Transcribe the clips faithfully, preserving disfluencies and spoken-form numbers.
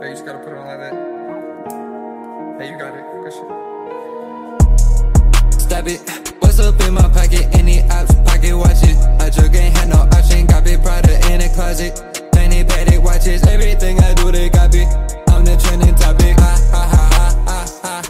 You just gotta put it on like that. Hey, you got it. Good shit. Stab it. What's up in my pocket? Any ops pocket watch it. I just ain't had no option. Got big Prada in the closet. Fanny Patek watches. Everything I do, they got me. I'm the trending topic. Ha ha ha ha ha ha.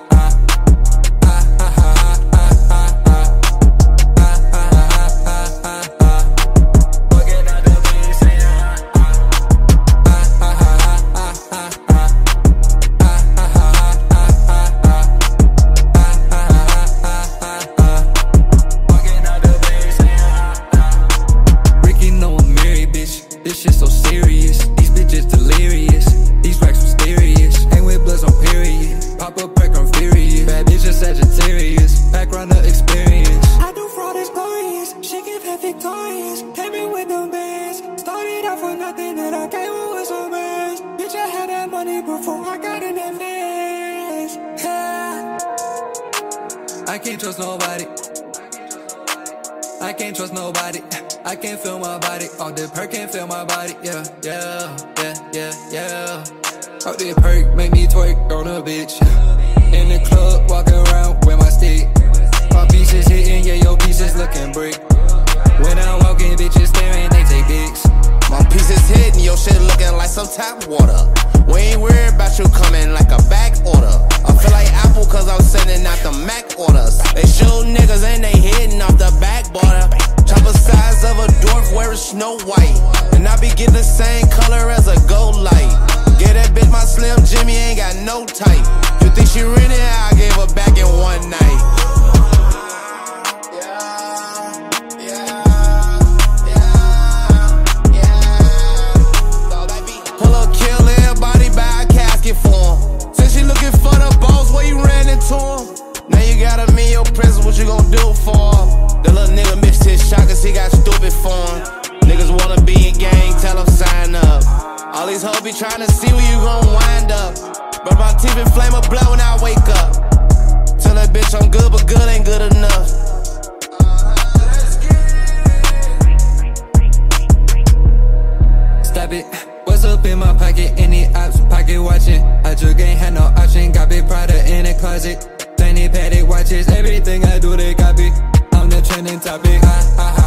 Sagittarius, background of experience. I do fraud is glorious, she give her victorious. Came in with no bands, started out for nothing, that I came up with some bands. Bitch, I had that money before I got in that mess. Yeah. I can't trust nobody. I can't trust nobody. I can't feel my body. Oh, the Perc can't feel my body. Yeah, yeah, yeah, yeah, yeah. Oh, the Perc make me twerk on a bitch. In the club, walking around with my stick. My pieces hitting, yeah, your pieces looking brick. When I'm walking, bitches staring, they take dicks. My pieces hitting, your shit looking like some tap water. We ain't worried about you coming like a back order. I feel like Apple cause I'm sending out the Mac orders. They shoot niggas and they hitting off the back border. Chopper size of a dwarf wearing Snow White. And I be getting the same color as a gold light. Yeah, that bitch my Slim Jimmy ain't got no type. You think she rented it? I gave her back in one night. Be trying to see where you gon' wind up, but my T V flame a blow when I wake up. Tell that bitch I'm good, but good ain't good enough. Stop it. What's up in my pocket? Any ops pocket watching? I just ain't had no option. Got big Prada in the closet. Fanny Patek watches. Everything I do, they got me. I'm the trending topic. I, I,